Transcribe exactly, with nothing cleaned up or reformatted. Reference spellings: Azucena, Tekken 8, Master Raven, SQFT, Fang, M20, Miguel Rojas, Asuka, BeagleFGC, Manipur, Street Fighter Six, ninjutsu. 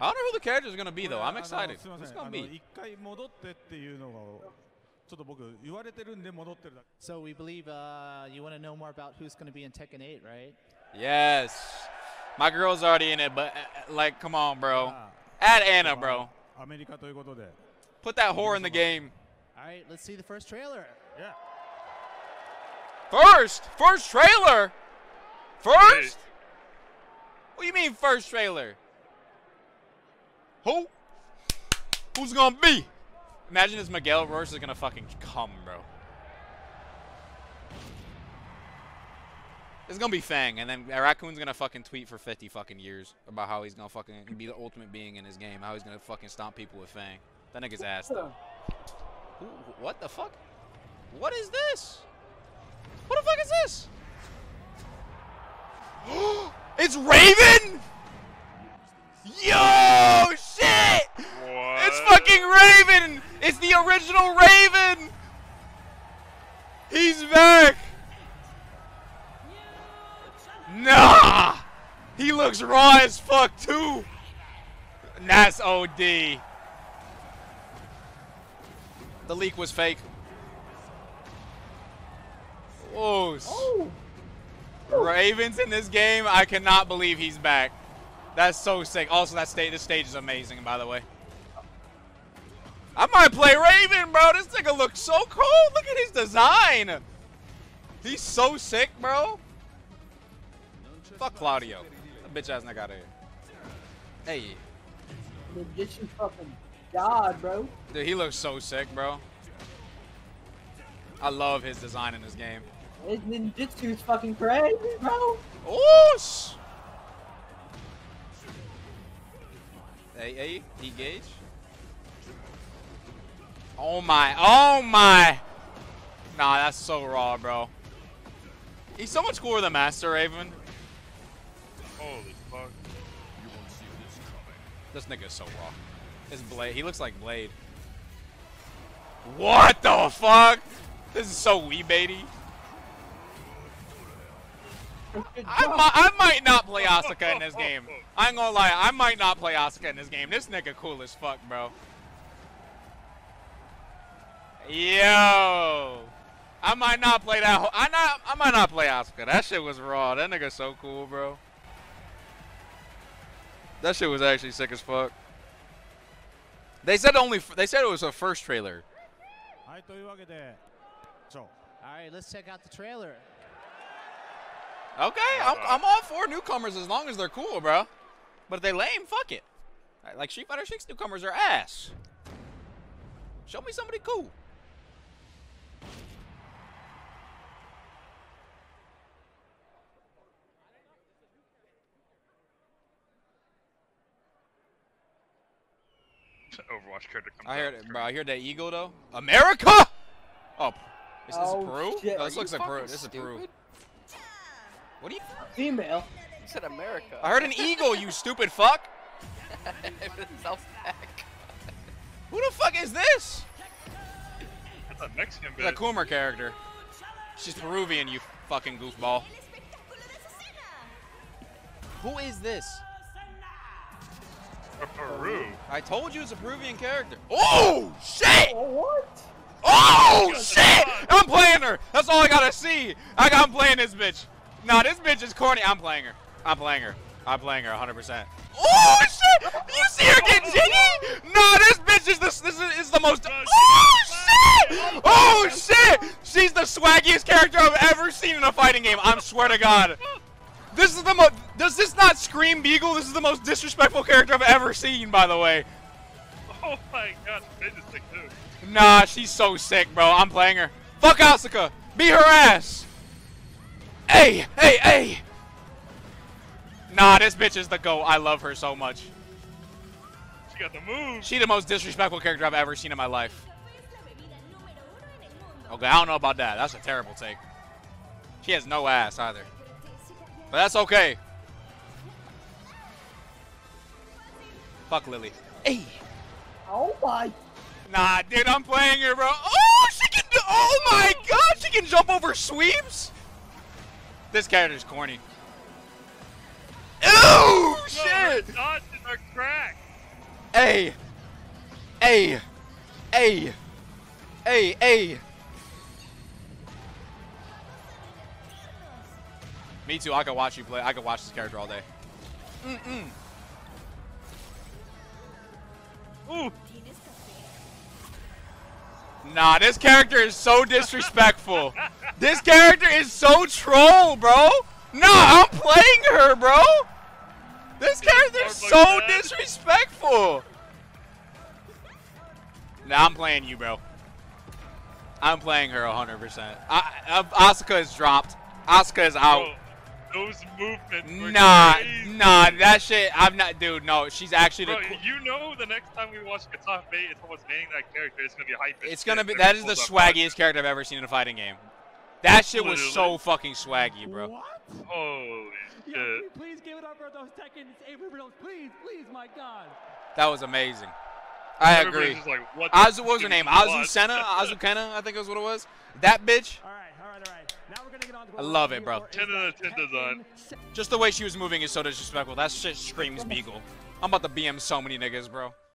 I don't know who the character is going to be, though. I'm excited. Who's going to be? So we believe uh, you want to know more about who's going to be in Tekken eight, right? Yes. My girl's already in it, but, uh, like, come on, bro. Add Anna, bro. Put that whore in the game. All right, let's see the first trailer. Yeah. First? First trailer? First? What do you mean first trailer? Who? Who's gonna be? Imagine this Miguel Rojas is gonna fucking come, bro. It's gonna be Fang, and then Raccoon's gonna fucking tweet for fifty fucking years about how he's gonna fucking be the ultimate being in his game, how he's gonna fucking stomp people with Fang. That nigga's ass, though. Ooh, what the fuck? What is this? What the fuck is this? It's Raven? Yo, shit! What? It's fucking Raven! It's the original Raven! He's back! Nah! He looks raw as fuck, too! And that's O D. The leak was fake. Whoa. Oh. Raven's in this game. I cannot believe he's back. That's so sick. Also, that stage, this stage is amazing, by the way. I might play Raven, bro. This nigga looks so cool. Look at his design. He's so sick, bro. Fuck Claudio. That bitch ass nigga out of here. Hey. Get you fucking God, bro. Dude, he looks so sick, bro. I love his design in this game. His ninjutsu is fucking crazy, bro. Oosh! Hey, hey, engage. Oh my, oh my! Nah, that's so raw, bro. He's so much cooler than Master Raven. Holy fuck. You won't see this coming. This nigga is so raw. His blade, he looks like Blade. What the fuck? This is so wee-baity. I, mi I might not play Asuka in this game. I ain't gonna lie, I might not play Asuka in this game. This nigga cool as fuck, bro. Yo, I might not play that. Ho I not. I might not play Asuka. That shit was raw. That nigga so cool, bro. That shit was actually sick as fuck. They said only. F they said it was a first trailer. All right, let's check out the trailer. Okay, I'm, I'm all for newcomers as long as they're cool, bro. But if they lame, fuck it. Like Street Fighter Six newcomers are ass. Show me somebody cool. Overwatch character comes I heard it, bro. I heard that eagle though. America! Oh, is this oh, Peru? Shit. No, this are looks like Peru. This is Peru. What do you female? You said America. I heard an eagle, you stupid fuck. Who the fuck is this? That's a Mexican bitch. It's a Kumar character. She's Peruvian, you fucking goofball. Who is this? A Peru. I told you it's a Peruvian character. Oh shit! Oh, what? Oh shit! I'm playing her! That's all I gotta see. I got I'm playing this bitch. Nah, this bitch is corny. I'm playing her. I'm playing her. I'm playing her one hundred percent. Oh shit! You see her get jiggy? Nah, this bitch is the this is, is the most. Oh shit! Oh shit! She's the swaggiest character I've ever seen in a fighting game. I swear to God. This is the most. Does this not scream Beagle? This is the most disrespectful character I've ever seen, by the way. Oh my God, this bitch is sick too. Nah, she's so sick, bro. I'm playing her. Fuck Asuka. Beat her ass. Hey, hey, hey! Nah, this bitch is the GOAT. I love her so much. She got the move. She's the most disrespectful character I've ever seen in my life. Okay, I don't know about that. That's a terrible take. She has no ass either. But that's okay. Fuck Lily. Hey! Oh my. Nah, dude, I'm playing her, bro. Oh, she can do. Oh my God, she can jump over sweeps? This character's corny. Ew, shit! Her dodges are cracked. Hey! Hey! Hey! Hey! Hey! Me too. I could watch you play. I could watch this character all day. Mm-mm. Ooh. Nah, this character is so disrespectful. This character is so troll, bro. Nah, I'm playing her, bro. This character is so disrespectful. Nah, I'm playing you, bro. I'm playing her one hundred percent. I, I, Asuka is dropped. Asuka is out. Bro, those movements were nah, crazy. Nah, that shit. I'm not, dude. No, she's actually. Bro, the you know, the next time we watch Katana Bait, it's almost banning that character. It's gonna be hype. It's gonna be. That is the swaggiest character I've ever seen in a fighting game. That shit was so fucking swaggy, bro. What? Holy shit! Yeah, please give it up for those Tekken eight reveals, please, please, my God. That was amazing. I agree. Like, what, Azu, what was her name? Azucena? Azucena, I think is what it was. That bitch. All right, all right, all right. Now we're gonna get on to I love it, bro. ten out of ten design. Just the way she was moving is so disrespectful. That shit screams Beagle. I'm about to B M so many niggas, bro.